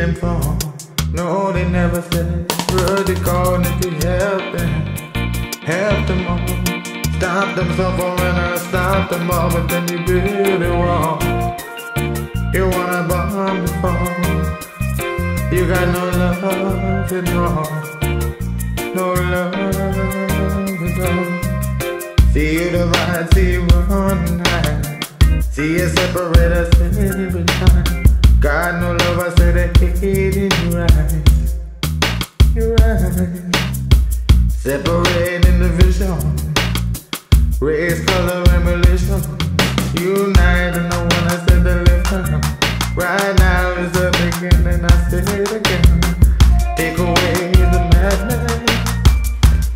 them for. No, they never said. Really calling if you help them all. Stop them so far and I stop them all, but then you really wrong. You wanna bomb the phone. You got no love at all. No love at all. See you divide, see you run high. See you separate us every time. God no love, I said I hate in your eyes. Your eyes separate in the vision. Race, color, and religion. Unite in the one I said the left time. Right now is the beginning, I said it again. Take away the madness.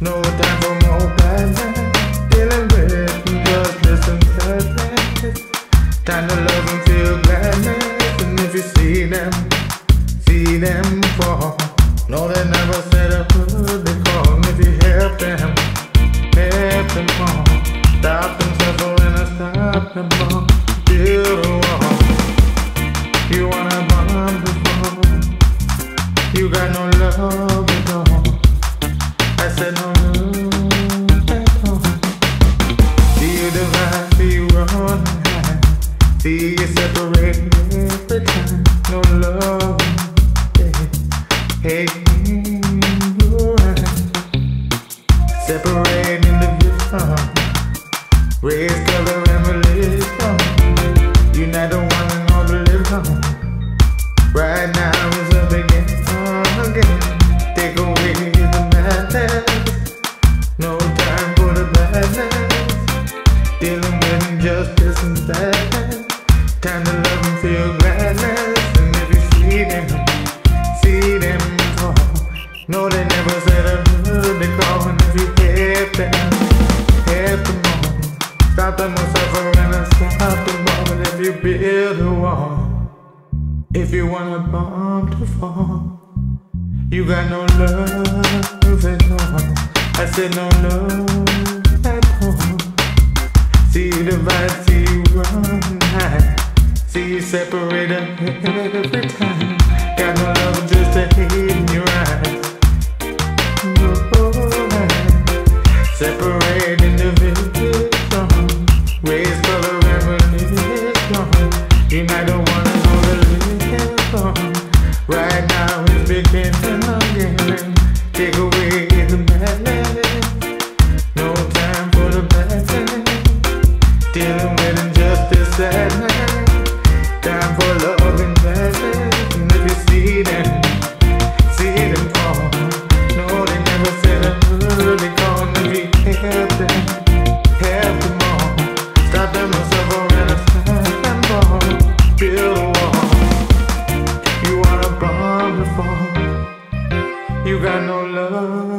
No time for more badness. Time to love and feel gladness. And if you see them fall. No, they never said a word they call. And if you help them all. Stop them suffer and I stop them all. Build a wall. You wanna bomb the phone. You got no love at all. I said no love at all. See you divide, see you run. See you separate every time. No love, yeah. Hey, you're right. Separate individual. Race, color, and religion. You're not the one in all the living. Right now is up again, again. Take away the madness. No time for the badness. Dealing with injustice and sadness. Time to love and feel gladness. And if you see them fall. No, they never said a word they call. And if you help them all. Stop them all suffering and stop them all. But if you build a wall, if you want a bomb to fall, you got no love at all. I said no love at all. See you divide, see you run high. See you separate every time. Got no love, just a hate in your eyes. No right. Separate individuals. Race, color, and religion. You're not the one to know the religion. Right now it's beginning again. Take away the madness. No time for the badness. Dealing with injustice, sadness. Time for love and gladness. And if you see them fall. No, they never said a word they call. And if you help them all. Stop them all suffering and stop them all. Build a wall. You wanna bomb the fall. You got no love.